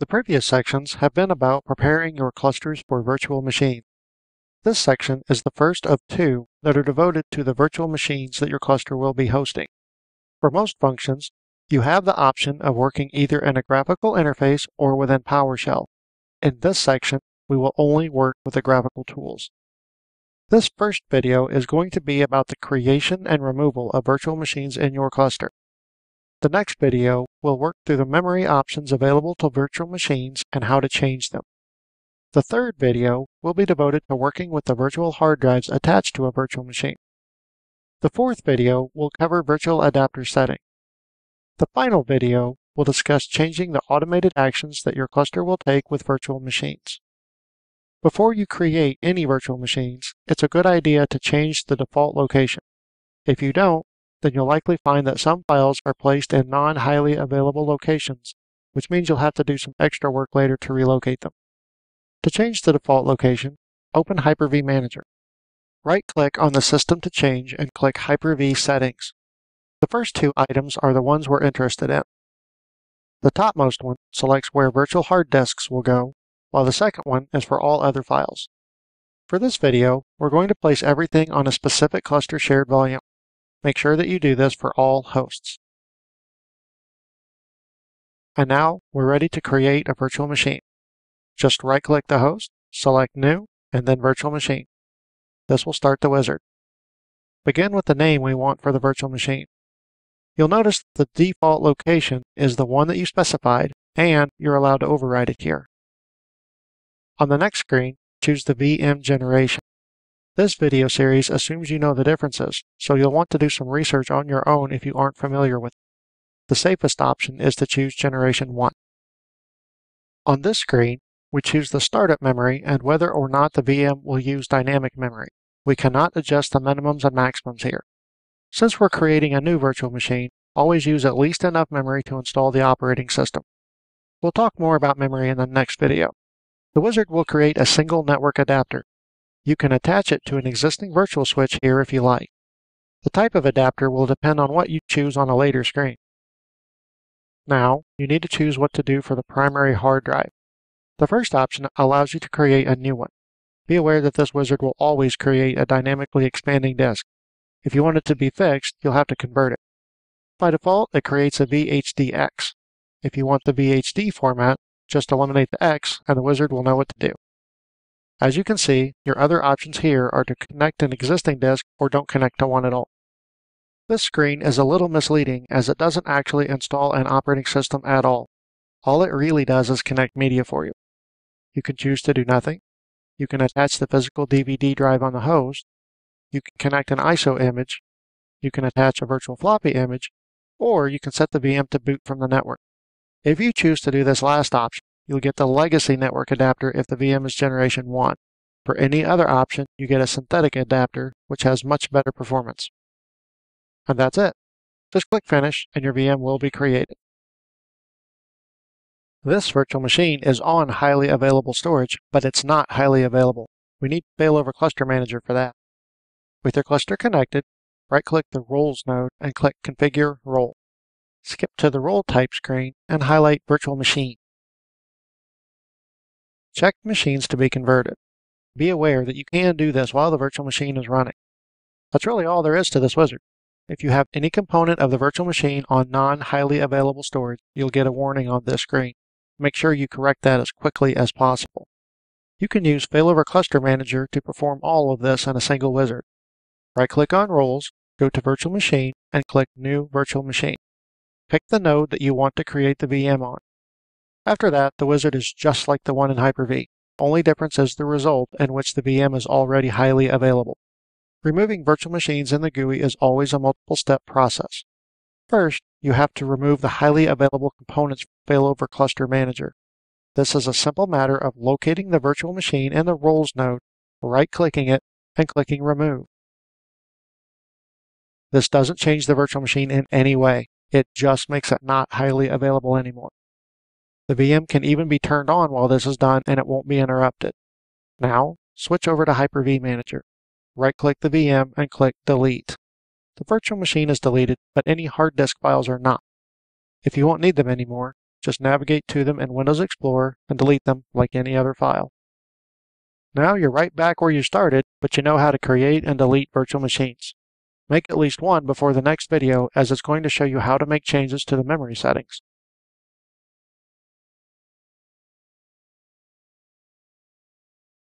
The previous sections have been about preparing your clusters for virtual machines. This section is the first of two that are devoted to the virtual machines that your cluster will be hosting. For most functions, you have the option of working either in a graphical interface or within PowerShell. In this section, we will only work with the graphical tools. This first video is going to be about the creation and removal of virtual machines in your cluster. The next video will work through the memory options available to virtual machines and how to change them. The third video will be devoted to working with the virtual hard drives attached to a virtual machine. The fourth video will cover virtual adapter setting. The final video will discuss changing the automated actions that your cluster will take with virtual machines. Before you create any virtual machines, it's a good idea to change the default location. If you don't, then you'll likely find that some files are placed in non-highly available locations, which means you'll have to do some extra work later to relocate them. To change the default location, open Hyper-V Manager. Right-click on the system to change and click Hyper-V Settings. The first two items are the ones we're interested in. The topmost one selects where virtual hard disks will go, while the second one is for all other files. For this video, we're going to place everything on a specific cluster shared volume. Make sure that you do this for all hosts. And now we're ready to create a virtual machine. Just right-click the host, select New, and then Virtual Machine. This will start the wizard. Begin with the name we want for the virtual machine. You'll notice the default location is the one that you specified, and you're allowed to override it here. On the next screen, choose the VM generation. This video series assumes you know the differences, so you'll want to do some research on your own if you aren't familiar with it. The safest option is to choose Generation 1. On this screen, we choose the startup memory and whether or not the VM will use dynamic memory. We cannot adjust the minimums and maximums here. Since we're creating a new virtual machine, always use at least enough memory to install the operating system. We'll talk more about memory in the next video. The wizard will create a single network adapter. You can attach it to an existing virtual switch here if you like. The type of adapter will depend on what you choose on a later screen. Now, you need to choose what to do for the primary hard drive. The first option allows you to create a new one. Be aware that this wizard will always create a dynamically expanding disk. If you want it to be fixed, you'll have to convert it. By default, it creates a VHDX. If you want the VHD format, just eliminate the X and the wizard will know what to do. As you can see, your other options here are to connect an existing disk or don't connect to one at all. This screen is a little misleading as it doesn't actually install an operating system at all. All it really does is connect media for you. You can choose to do nothing. You can attach the physical DVD drive on the host. You can connect an ISO image. You can attach a virtual floppy image, or you can set the VM to boot from the network. If you choose to do this last option, you'll get the legacy network adapter if the VM is Generation 1. For any other option, you get a synthetic adapter, which has much better performance. And that's it. Just click Finish, and your VM will be created. This virtual machine is on highly available storage, but it's not highly available. We need Failover Cluster Manager for that. With your cluster connected, right-click the Roles node and click Configure Role. Skip to the Role Type screen and highlight Virtual Machine. Check machines to be converted. Be aware that you can do this while the virtual machine is running. That's really all there is to this wizard. If you have any component of the virtual machine on non-highly available storage, you'll get a warning on this screen. Make sure you correct that as quickly as possible. You can use Failover Cluster Manager to perform all of this in a single wizard. Right-click on Roles, go to Virtual Machine, and click New Virtual Machine. Pick the node that you want to create the VM on. After that, the wizard is just like the one in Hyper-V. Only difference is the result in which the VM is already highly available. Removing virtual machines in the GUI is always a multiple-step process. First, you have to remove the highly available components from Failover Cluster Manager. This is a simple matter of locating the virtual machine in the Roles node, right-clicking it, and clicking Remove. This doesn't change the virtual machine in any way. It just makes it not highly available anymore. The VM can even be turned on while this is done and it won't be interrupted. Now, switch over to Hyper-V Manager. Right-click the VM and click Delete. The virtual machine is deleted, but any hard disk files are not. If you won't need them anymore, Just navigate to them in Windows Explorer and delete them like any other file. Now you're right back where you started, but you know how to create and delete virtual machines. Make at least one before the next video, as it's going to show you how to make changes to the memory settings.